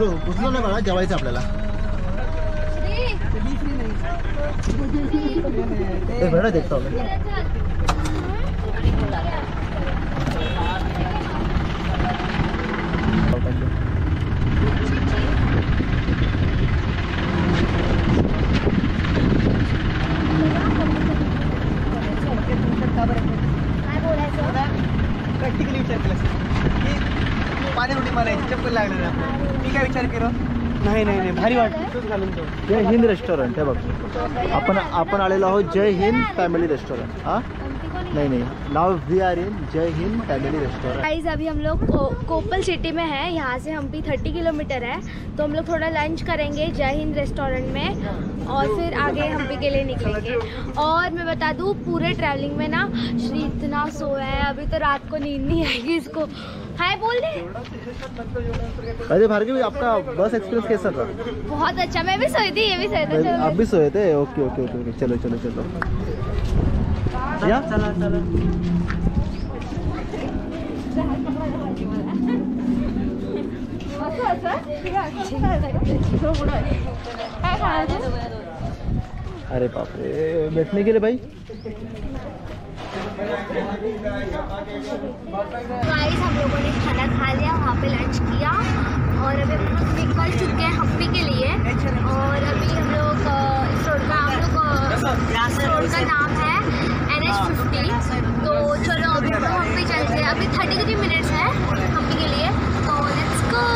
उचलो ना बाळा जेवायचं आपल्याला बड़ा देखता नहीं भारी वाटतं। जय हिंद रेस्टॉरंट है बघा आपण आलेलो आहोत जय हिंद फैमिली रेस्टॉरंट। हाँ नहीं नहीं नाउ वी आर इन जय हिंद फैमिली रेस्टोरेंट। गाइस अभी हम लोग कोप्पल सिटी में है, यहाँ से हम्पी 30 किलोमीटर है, तो हम लोग थोड़ा लंच करेंगे जय हिंद रेस्टोरेंट में और फिर आगे हम्पी के लिए निकलेंगे। और मैं बता दूँ पूरे ट्रैवलिंग में ना श्री इतना सोया है, अभी तो रात को नींद नहीं आएगी इसको। हाय बोल रहे। अरे भार्गवी आपका बस एक्सपीरियंस कैसा था? बहुत अच्छा, मैं भी सोई थी, ये भी सोए थे। आप भी सोए थे? ओके ओके ओके चलो चलो चलो चला। अरे बाप रे बैठने के लिए भाई। गाइस हम लोगों ने खाना खा लिया, वहाँ पे लंच किया और अभी हम लोग निकल चुके हैं हम्पी के लिए। और अभी हम लोग इस रोड का नाम है NH50। तो चलो अभी हम हम्पी चलते हैं, अभी 33 मिनट्स है हम्पी के लिए, तो लेट्स गो।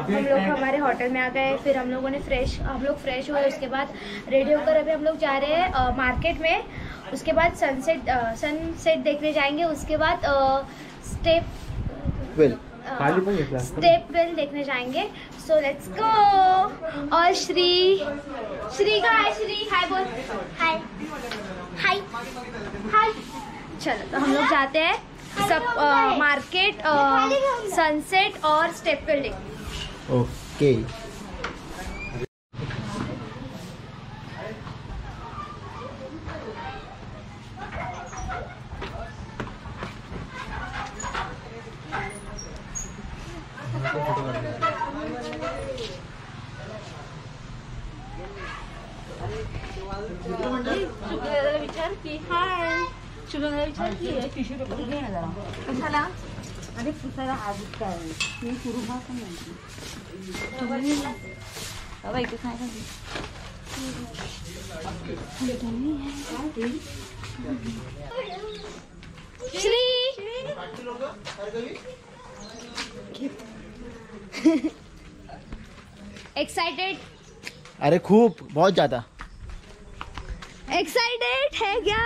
हम लोग हमारे होटल में आ गए, फिर हम लोगों ने फ्रेश हुए, उसके बाद रेडी होकर अभी हम लोग जा रहे हैं मार्केट में, उसके बाद सनसेट देखने जाएंगे, उसके बाद स्टेप वेल देखने जाएंगे। So let's go. और श्री का है, श्री हाय बोल। हाय हाय हाय। चलो तो हम लोग जाते हैं सब मार्केट, सनसेट और स्टेप वेल देखने। ओके विचार की हाय शुभंगला विचार की कशाला? अरे पुसाला आजच काय मी सुरू भाषण नाही तुम्ही बाबा इतकं काय एक्साइटेड अरे खूब बहुत ज्यादा एक्साइटेड है क्या?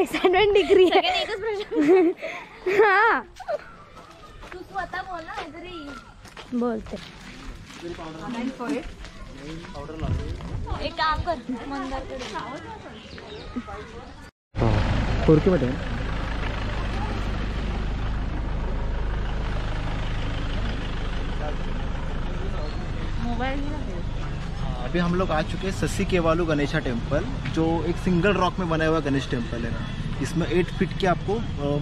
एक्साइटमेंट दिख रही है। हाँ तू स्वतः बोलना इधर ही बोलते एक काम कर मंदिर बैठे मोबाइल अभी हम लोग आ चुके हैं ससी केवालू गणेशा टेम्पल जो एक सिंगल रॉक में बनाया हुआ गणेश टेम्पल है ना। इसमें 8 फीट की आपको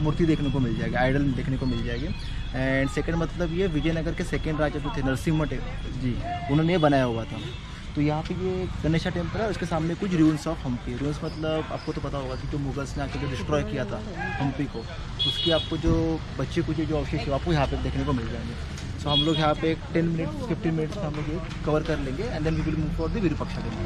मूर्ति देखने को मिल जाएगी, आइडल देखने को मिल जाएगी। एंड सेकंड मतलब ये विजयनगर के सेकंड राजा जो थे नरसिम्हा जी उन्होंने ये बनाया हुआ था। तो यहाँ पे ये गणेशा टेम्पल है, उसके सामने कुछ रूइंस ऑफ हम्पी। रूइंस मतलब आपको तो पता होगा कि जो मुगल्स ने आकर जो डिस्ट्रॉय किया था हम्पी को, उसकी आपको जो बच्चे कुछ जो अवशेष आपको यहाँ पे देखने को मिल जाएंगे। तो हम लोग यहाँ पे एक 10 मिनट्स 15 मिनट्स हम लोग ये कवर कर लेंगे and then we will move for the Virupaksha temple.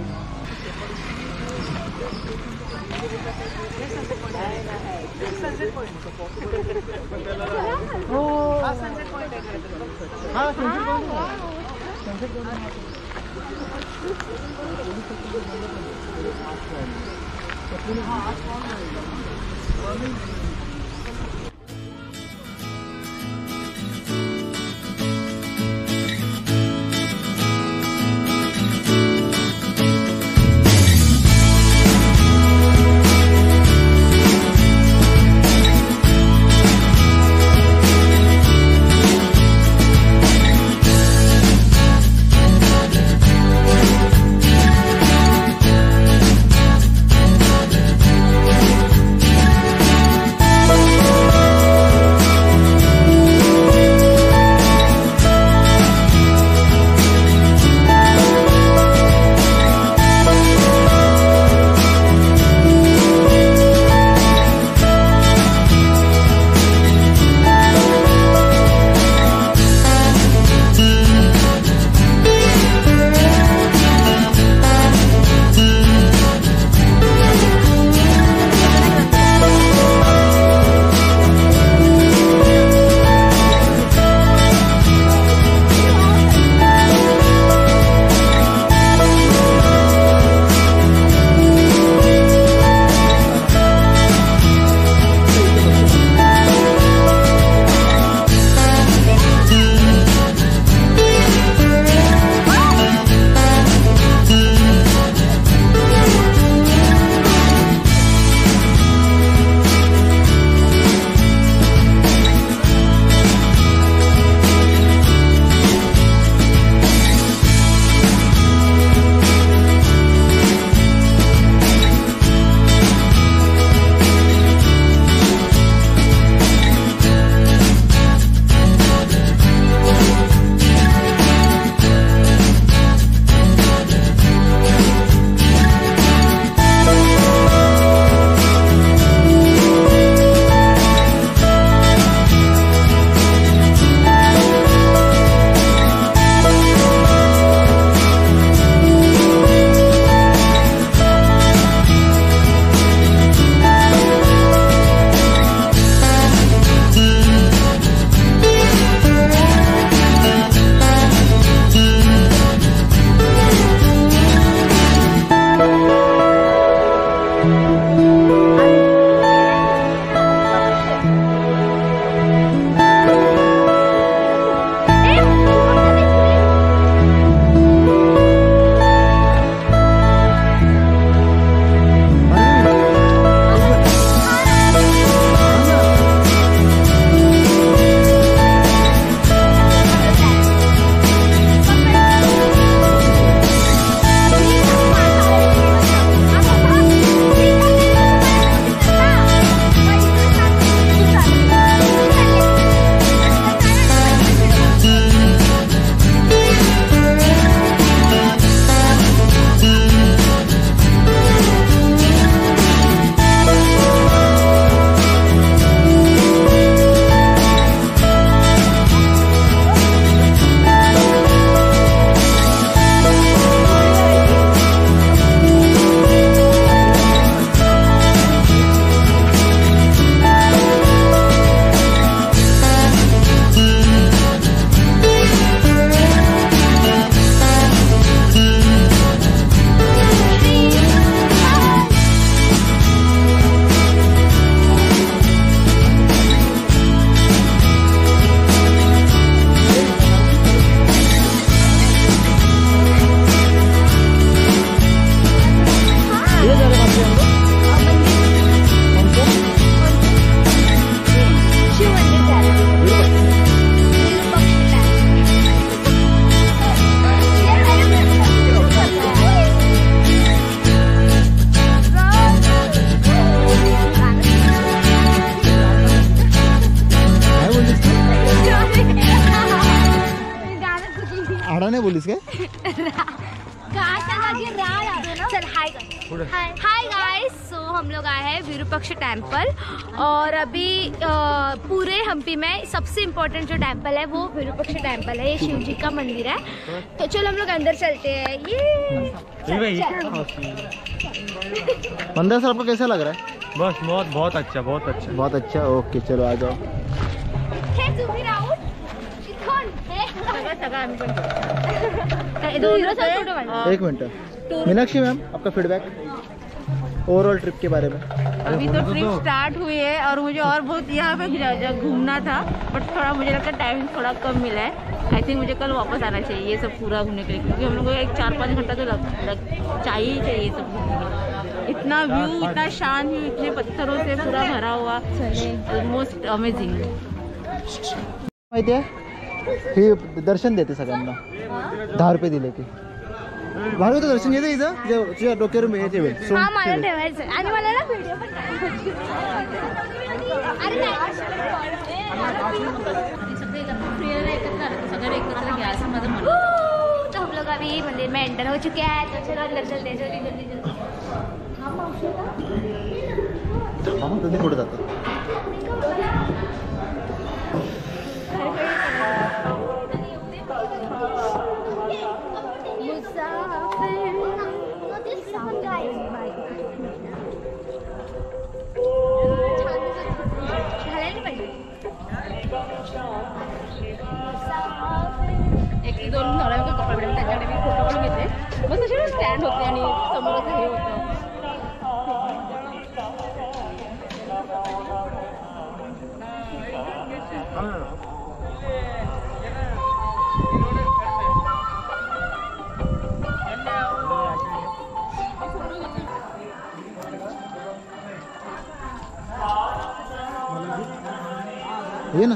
चल हाय गाइस, सो हम लोग आए हैं विरूपाक्ष टेम्पल और अभी पूरे हम्पी में सबसे इम्पोर्टेंट जो टेम्पल है वो विरूपाक्ष टेम्पल है। ये शिव जी का मंदिर है। तो चलो हम लोग अंदर चलते हैं। ये मंदिर सर आपको कैसा लग रहा है? बस बहुत अच्छा। ओके चलो आ जाओ। एक मिनट मीनाक्षी मैम, आपका फीडबैक ओवरऑल ट्रिप के बारे में। अभी तो ट्रिप स्टार्ट हुई है और मुझे और बहुत यहाँ पे घूमना था, बट थोड़ा मुझे लगता है टाइम थोड़ा कम मिला है। आई थिंक मुझे कल वापस आना चाहिए ये सब पूरा घूमने के लिए, क्योंकि हम लोग को एक 4-5 घंटा तो चाहिए ये सब घूमने के लिए। इतना व्यू, इतना शांत व्यू, इतने पत्थरों से पूरा भरा हुआ, ऑलमोस्ट अमेजिंग। माहिती आहे हे दर्शन देते सगळ्यांना 10 रुपये दिले की भारी तो दर्शन घेते इथं तुझ्या डोक्यावर मेळ ठेवेल। हां मला ठेवायचं आणि मला ना व्हिडिओ पण सगळे एकत्र घ्या असं माझं म्हणणं आहे। तो हम लोग अभी मंदिर में एंटर हो चुके हैं, तो चलो अंदर चलते हैं जल्दी। एक 2 नवऱ्याने का कपडे त्याच्याकडे मी फोटो पण घेते। बस असे स्टँड होते आणि समोरच हे होतं। ये ना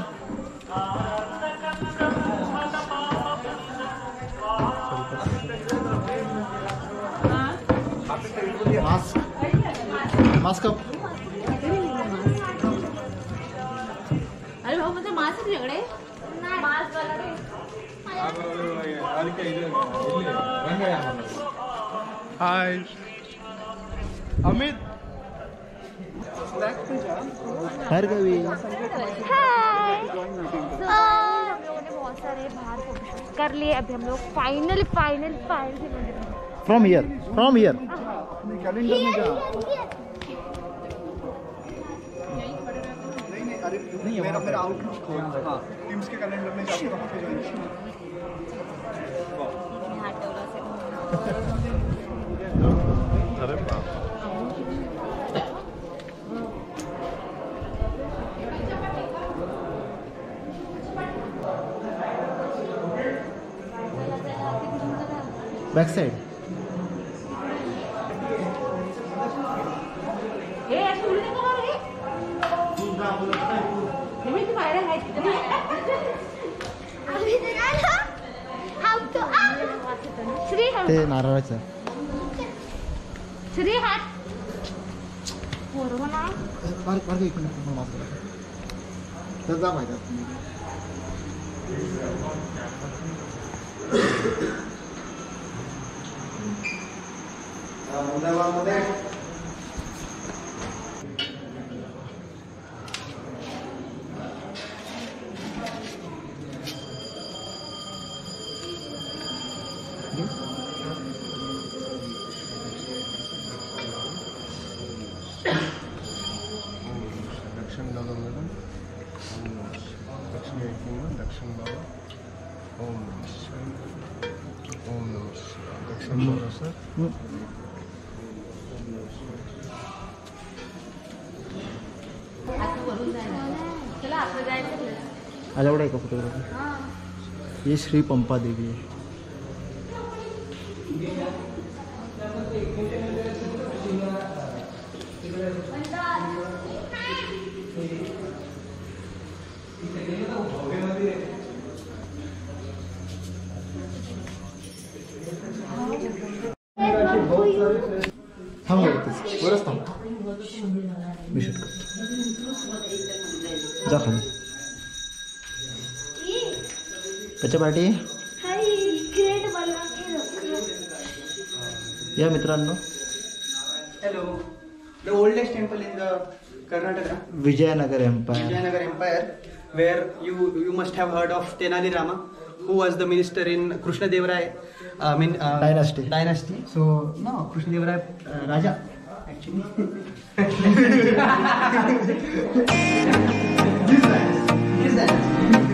मास्क अरे भाऊ मतलब मास्क झगड़े मास्क वाला रे अरे क्या इधर रंग गया। हाय अमित हर कभी बहुत सारे बाहर कर लिए। अभी हम लोग फाइनल फ्रॉम हियर कैलेंडर में बैक साइड ते नारळाचं श्री हात बरोबर ना बारीक बारीक इकडे पण माफ करा त्याचा फायदा तुम्ही अलाउड है का फोटोग्राफी? ये श्री पंपा देवी है। पार्टी ग्रेट बना के रखो। या मित्रांनो, hello the oldest temple in the Karnataka, Vijayanagar empire. Vijayanagar empire where you must have heard of Tenali Rama, who was the minister in Krishnadevaraya dynasty. So no, Krishnadevaraya raja actually. This is